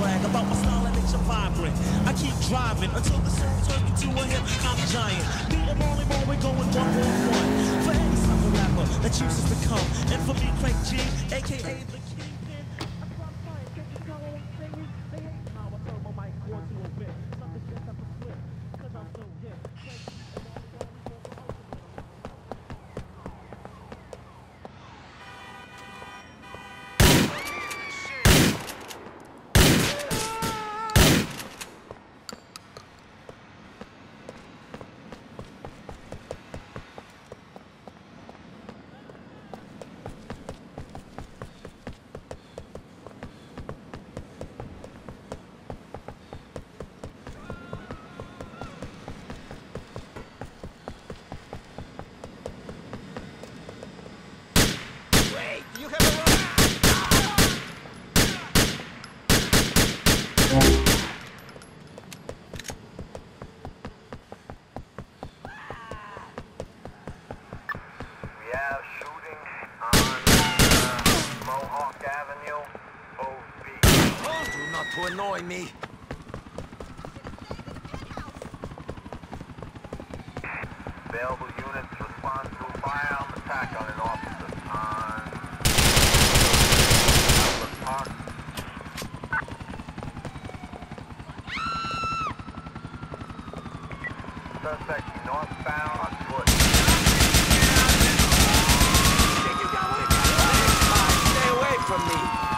brag about my style and nature vibrant. I keep driving until the soul turns me to a hip hop giant. Me and Marley Marl, we're going 1-1-1 for any sucker rapper that chooses to come. And for me, Craig G, a.k.a. the Kingpin. I stop trying, catch you calling and singing. They hate how I turn my mic on to a bit. Something just up a slip, cause I'm so hip. Craig G and Marley Marl, we're going to to annoy me. Available units respond to a firearm attack on an officer on Park. Suspect northbound on foot. Stay away from me.